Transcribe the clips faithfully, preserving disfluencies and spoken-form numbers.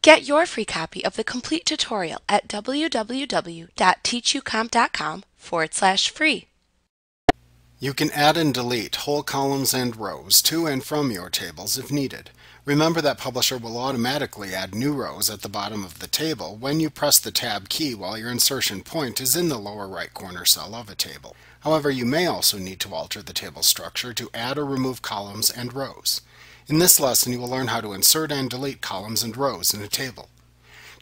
Get your free copy of the complete tutorial at www.teachucomp.com forward slash free. You can add and delete whole columns and rows to and from your tables if needed. Remember that Publisher will automatically add new rows at the bottom of the table when you press the Tab key while your insertion point is in the lower right corner cell of a table. However, you may also need to alter the table structure to add or remove columns and rows. In this lesson, you will learn how to insert and delete columns and rows in a table.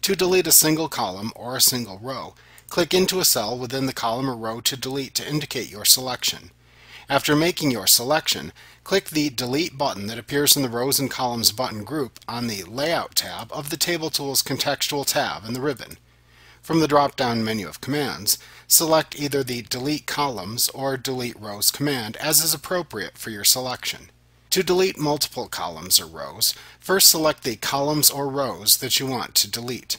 To delete a single column or a single row, click into a cell within the column or row to delete to indicate your selection. After making your selection, click the Delete button that appears in the Rows and Columns button group on the Layout tab of the Table Tools contextual tab in the ribbon. From the drop-down menu of commands, select either the Delete Columns or Delete Rows command as is appropriate for your selection. To delete multiple columns or rows, first select the columns or rows that you want to delete.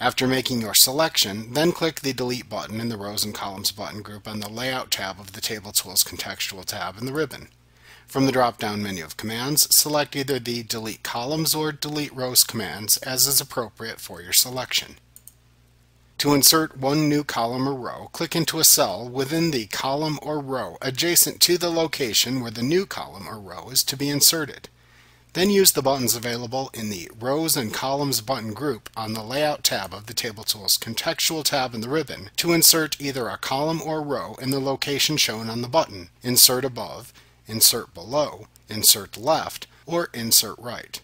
After making your selection, then click the Delete button in the Rows and Columns button group on the Layout tab of the Table Tools contextual tab in the ribbon. From the drop-down menu of commands, select either the Delete Columns or Delete Rows commands as is appropriate for your selection. To insert one new column or row, click into a cell within the column or row adjacent to the location where the new column or row is to be inserted. Then use the buttons available in the Rows and Columns button group on the Layout tab of the Table Tools contextual tab in the ribbon to insert either a column or row in the location shown on the button, Insert Above, Insert Below, Insert Left, or Insert Right.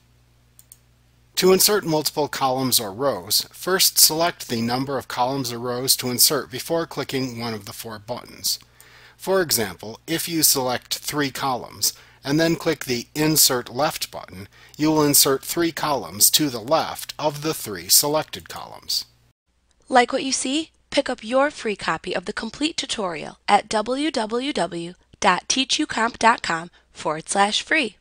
To insert multiple columns or rows, first select the number of columns or rows to insert before clicking one of the four buttons. For example, if you select three columns, and then click the Insert Left button, you will insert three columns to the left of the three selected columns. Like what you see? Pick up your free copy of the complete tutorial at www.teachucomp.com forward slash free.